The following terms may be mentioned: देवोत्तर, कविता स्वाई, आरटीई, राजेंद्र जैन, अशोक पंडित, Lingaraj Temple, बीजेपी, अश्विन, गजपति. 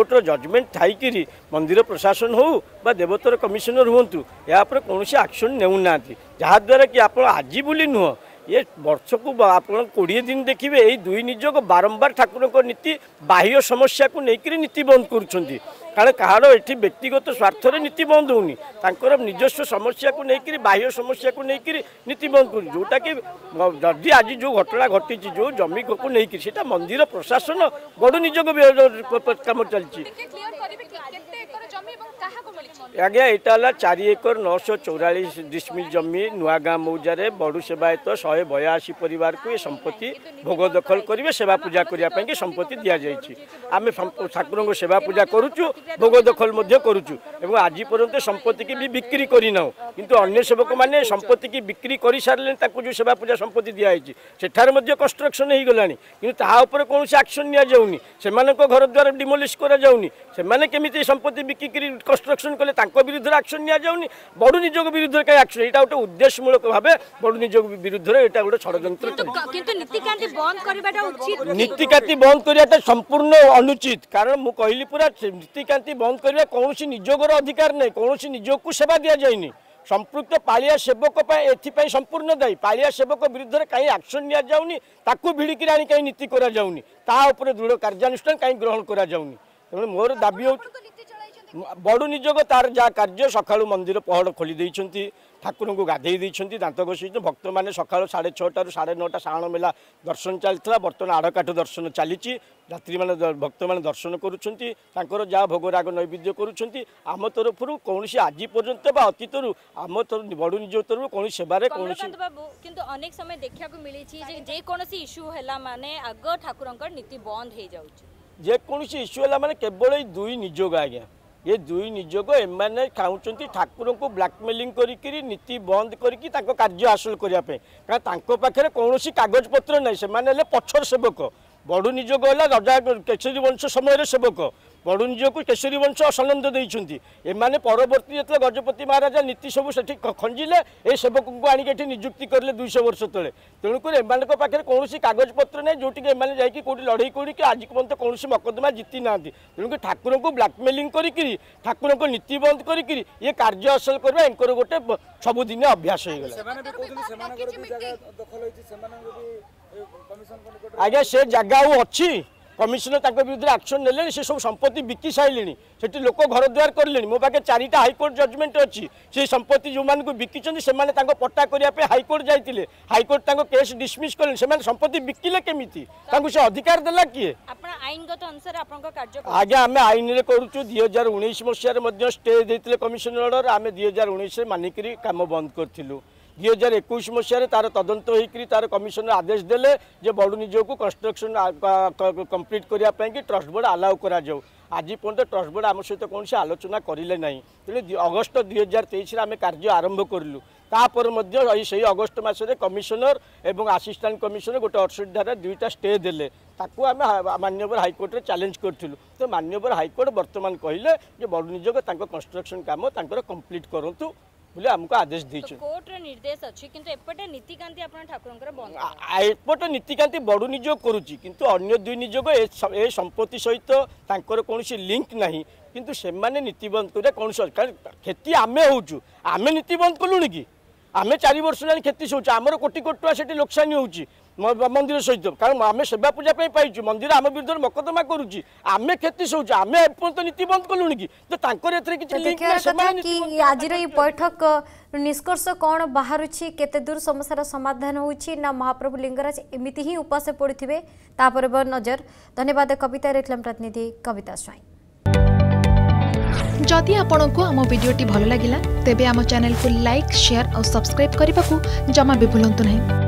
कोर्टर judgement थी मंदिर प्रशासन हो बा देवोत्तर कमिशनर हूँ या कौन आक्शन नेऊना जहाद्वारा कि आप आज बोली नुह ये वर्ष को आप 20 दिन देखिए यही दुई निजोग बारंबार ठाकुर को नीति बाह्य समस्या को लेकर नीति बंद कर कहार ये व्यक्तिगत स्वार्थ नीति बंद होनी निजस्व समस्या को लेकर बाह्य समस्या को लेकर नीति बंद कर जोटा कि जदि आज जो घटना घटी जो जमी को लेकर मंदिर प्रशासन बड़ निजोग कम चलती आज्ञा यहाँ 4 एकर 944 डिस्मिल जमी नुआगाँ मौजारे बड़ू सेवायत 182 परिवार को ये संपत्ति भोग दखल करेंगे सेवा पूजा करने की संपत्ति दि जाएगी आम ठाकुर को सेवा पूजा करुचु भोग दखल करुचु एवं आज पर्यंत संपत्ति की भी बिक्री करना किंतु अन्य सेवक मैंने संपत्ति की बिक्री कर सारे जो सेवा पूजा संपत्ति दिखाई सेठार कंस्ट्रक्शन हो गलानी कि कौन आक्शन नि घर द्वारा डिमोलिश करमी संपत्ति बिक्री कंस्ट्रक्शन कले विरुद्ध आक्शन नि बड़ निजोग विरुद्ध कहीं आक्शन यहाँ गोटे उद्देश्यमूलक भाव बड़ निजोग विरुद्ध यहाँ गोटे षड्यंत्र नीतिकांति बंद करवाटा संपूर्ण अनुचित कारण मु कहली पूरा नीतिकांति बंद करवा कौन निजोगर अधिकार नहीं कौन निजोग को सेवा दि जाए संपृक्त पालिया सेवक एपाई संपूर्ण दायी पालिया सेवक विरुद्ध में कहीं आक्शन नि भिड़िकी आनी कहीं नीति कराऊनी दृढ़ कार्यानुष्ठान कहीं ग्रहण कराऊनी तेनाली मोर दाबी हो बड़ निजोग तार जहाँ कार्य सका मंदिर पहड़ खोली देती ठाकुर को गाधे देती दात घसी भक्त मैंने सका 6:30 साढ़े 9टा साण मेला दर्शन चलता बर्तमान आड़काठ दर्शन चली यात्री मैंने भक्त मैंने दर्शन कर जहाँ भोगराग नैवेद्य करम तरफ कौन आज पर्यंत अतीत आम बड़ निजोग तरफ कौन सेवार कौन अनेक समय देखा मिली इश्यू है आग ठाकुर नीति बंद हो जाए जेकोसी जे इश्यू है मैंने केवल ये दुई निजोग आज्ञा ये दुई निजोग एमाने चाहते ठाकुर को ब्लैकमेलिंग करी नीति बंद करके कार्य हासिल करने कारण कौन कागज पत्र नहीं से पछर सेवक बड़ निजोग है राजा केशरी वंश समय सेवक बड़ निजोग को केशरी वंश असनंद देती एमाने परवर्ती जो गजपति महाराजा नीति सब से खंजिले ये सेवक को आनिक निजुक्ति करें 200 वर्ष तेज तेणुकर एम पाखे कौन कागज पत्र नहीं जोटि एम जा लड़े कर आज पर्यटन कौन मकदमा जीति ना तेणुकर ठाकुर को ब्लैकमेलिंग करी ठाकुर को नीति बंद करी ये कार्य हासिल करवा एंकर गोटे सबुदिन अभ्यास हो गला आज्ञा से जगह अच्छी कमिशनर तक विरुद्ध आक्शन ने सब संपत्ति बिकी सारे से लोक घर द्वार कले मो पाखे 4टा हाईकोर्ट जजमेंट अच्छी से संपत्ति जो मानक बिकी से पट्टा करने हाईकोर्ट जाते हाईकोर्ट केस डिसमिस कले संपत्ति बिकिले केमी से अधिकार देला किए आज्ञा आम आईन में करूँ 2019 मसीह स्टे देते कमिशन अर्डर आम 2019 मानिकी काम बंद करूँ 2021 मसीह तार तदंत होकर तार कमिशनर आदेश देले जे बड़ निजोग को कंस्ट्रक्शन कंप्लीट करने की ट्रस्ट बोर्ड अलाउ करा जाऊ आज पर्यटन ट्रस्ट बोर्ड आम सहित कौन से आलोचना करें ना तेणु अगस्त 2023 आम कार्य आरंभ करूँ तापर से अगस्ट मसने कमिशनर एवं आसिस्टांट कमिशनर गोटे 68 धारा 2टा स्टे देले ताकू आम मान्यवर हाईकोर्ट चैलेंज करूँ तो मान्यवर हाईकोर्ट बर्तमान कहले जे बड़ निजोग कंस्ट्रक्शन काम कंप्लीट करूँ बोले हमको आदेश कोर्ट निर्देश अच्छी किंतु एपटे नीतिकांति आपन ठाकुरंकर बंद एपटे नीतिकांति बड़ निजोग करूची किंतु अन्य दुई निजोग ए संपत्ति सहित तांकर कौन लिंक नहीं किंतु से माने नीति बंद कर कौन सरकार खेती आमे होचु आमे नीति बंद कलुणी कि आम 4 वर्ष जानी खेती सोचु आमर कोटी टका से लोकसानी हो मंदिर सहित कारण आम सेवा पूजा पाई मंदिर आम विरुद्ध मकदमा करुची आम खेती सोचु आम एपर्यंत नीति बंद कलुणी कि आज बैठक निष्कर्ष कौन बाहर केते दूर समस्या समाधान होना महाप्रभु लिंगराज एमती ही उपासे पड़े तापर नजर धन्यवाद कविता रेखलाम प्रतिनिधि कविता स्वाई जदि आपंक आम भिडी भल लगा तेब आम चैनल को लाइक शेयर और सब्सक्राइब करने को जमा भी भूलु ना।